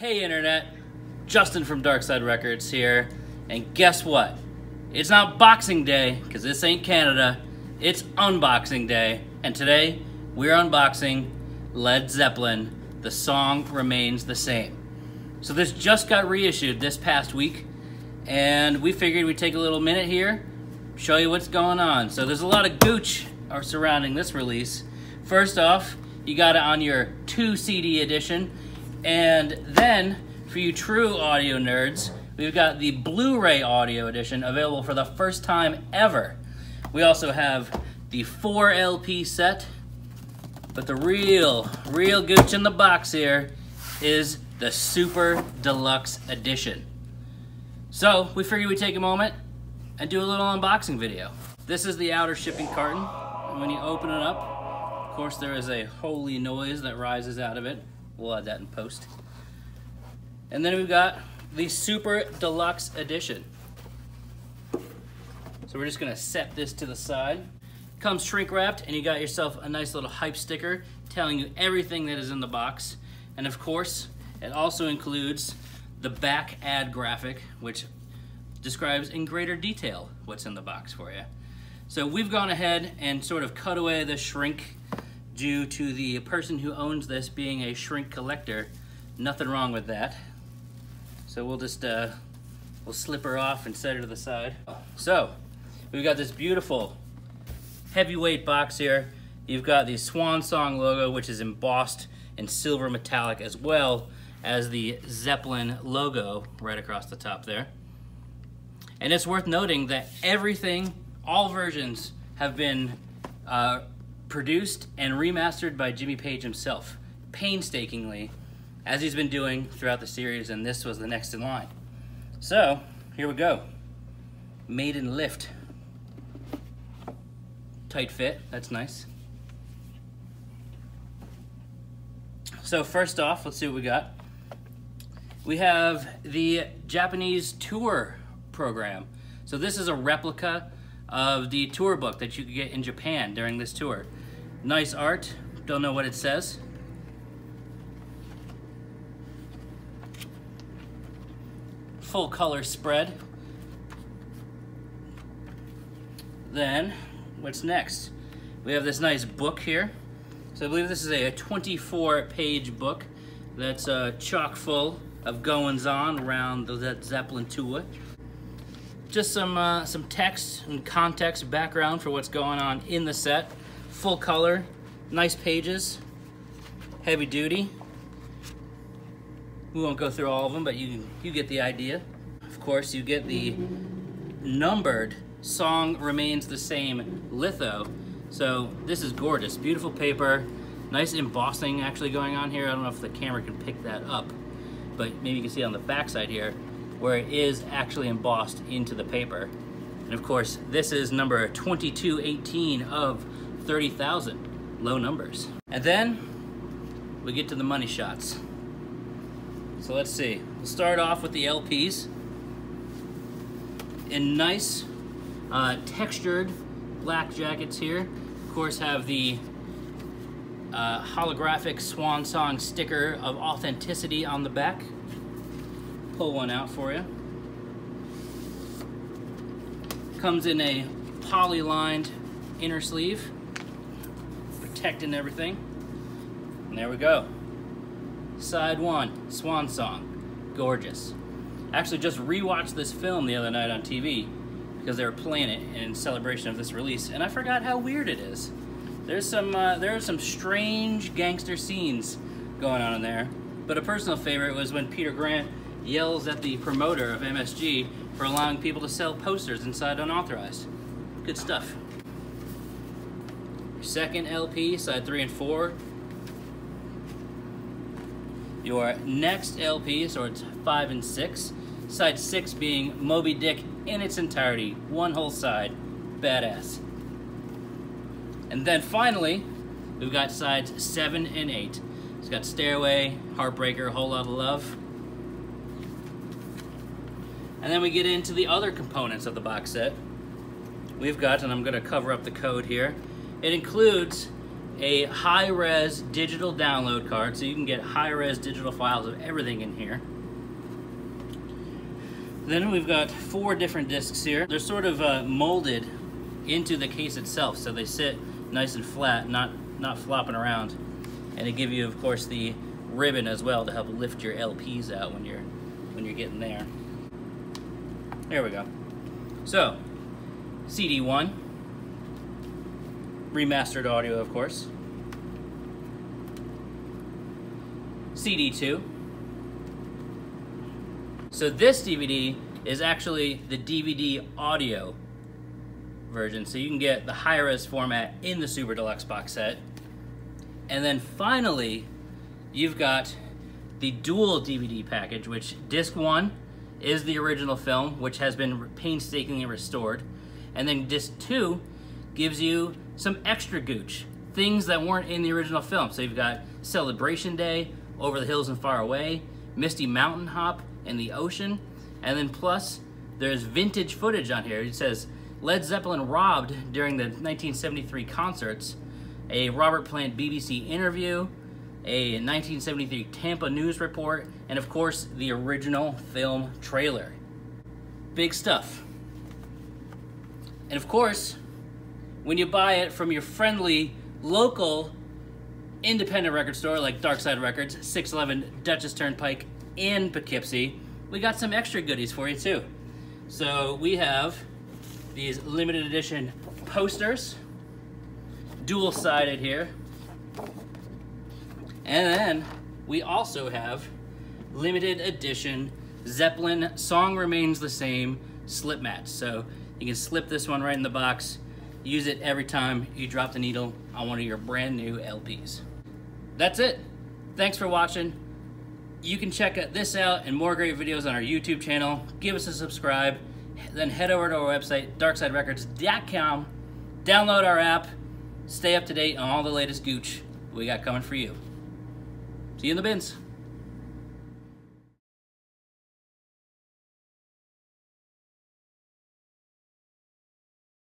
Hey internet, Justin from Darkside Records here, and guess what? It's not Boxing Day, because this ain't Canada, it's Unboxing Day, and today we're unboxing Led Zeppelin, The Song Remains the Same. So this just got reissued this past week, and we figured we'd take a little minute here, show you what's going on. So there's a lot of gooch surrounding this release. First off, you got it on your 2 CD edition. And then, for you true audio nerds, we've got the Blu-ray Audio Edition available for the first time ever. We also have the 4 LP set, but the real gooch in the box here is the Super Deluxe Edition. So, we figured we'd take a moment and do a little unboxing video. This is the outer shipping carton, and when you open it up, of course there is a holy noise that rises out of it. We'll add that in post. And then we've got the Super Deluxe Edition. So we're just gonna set this to the side. Comes shrink wrapped, and you got yourself a nice little hype sticker telling you everything that is in the box. And of course, it also includes the back ad graphic, which describes in greater detail what's in the box for you. So we've gone ahead and sort of cut away the shrink due to the person who owns this being a shrink collector. Nothing wrong with that. So we'll just, we'll slip her off and set her to the side. So, we've got this beautiful heavyweight box here. You've got the Swan Song logo, which is embossed in silver metallic, as well as the Zeppelin logo right across the top there. And it's worth noting that everything, all versions, have been produced and remastered by Jimmy Page himself, painstakingly, as he's been doing throughout the series, and this was the next in line. So, here we go. Maiden lift. Tight fit, that's nice. So first off, let's see what we got. We have the Japanese tour program. So this is a replica of the tour book that you could get in Japan during this tour. Nice art, don't know what it says. Full color spread. Then, what's next? We have this nice book here. So I believe this is a 24-page book that's chock full of goings-on around the Zeppelin tour. Just some text and context background for what's going on in the set. Full color, nice pages, heavy duty. We won't go through all of them, but you get the idea. Of course, you get the numbered Song Remains the Same litho. So this is gorgeous, beautiful paper, nice embossing actually going on here. I don't know if the camera can pick that up, but maybe you can see it on the back side here where it is actually embossed into the paper. And of course, this is number 2218 of 30,000, low numbers. And then we get to the money shots. So let's see, we'll start off with the LPs in nice textured black jackets here. Of course, have the holographic Swan Song sticker of authenticity on the back. Pull one out for you. Comes in a poly-lined inner sleeve, protecting everything. And there we go. Side one, Swan Song, gorgeous. Actually just rewatched this film the other night on TV because they were playing it in celebration of this release, and I forgot how weird it is. There's some, there are some strange gangster scenes going on in there, but a personal favorite was when Peter Grant yells at the promoter of MSG for allowing people to sell posters inside unauthorized. Good stuff. Second LP, side 3 and 4. Your next LP, so it's 5 and 6. Side 6 being Moby Dick in its entirety, one whole side, badass. And then finally, we've got sides 7 and 8. It's got Stairway, Heartbreaker, Whole Lot of Love. And then we get into the other components of the box set. We've got, and I'm gonna cover up the code here, it includes a high-res digital download card, so you can get high-res digital files of everything in here. Then we've got four different discs here. They're sort of molded into the case itself, so they sit nice and flat, not flopping around. And they give you, of course, the ribbon as well to help lift your LPs out when you're getting there. There we go. So, CD1, remastered audio, of course. CD2. So this DVD is actually the DVD audio version, so you can get the high-res format in the Super Deluxe box set. And then finally, you've got the dual DVD package, which disc one is the original film, which has been painstakingly restored. And then disc two gives you some extra gooch, things that weren't in the original film. So you've got Celebration Day, Over the Hills and Far Away, Misty Mountain Hop, and the Ocean. And then plus, there's vintage footage on here. It says, Led Zeppelin robbed during the 1973 concerts, a Robert Plant BBC interview, a 1973 Tampa news report, and of course, the original film trailer. Big stuff. And of course, when you buy it from your friendly, local, independent record store like Darkside Records, 611 Dutchess Turnpike in Poughkeepsie, we got some extra goodies for you too. So we have these limited edition posters, dual-sided here. And then we also have limited edition Zeppelin Song Remains the Same slip mats. So you can slip this one right in the box, use it every time you drop the needle on one of your brand new LPs. That's it. Thanks for watching. You can check this out and more great videos on our YouTube channel. Give us a subscribe, then head over to our website, darksiderecords.com, download our app, stay up to date on all the latest gooch we got coming for you. See you in the bins.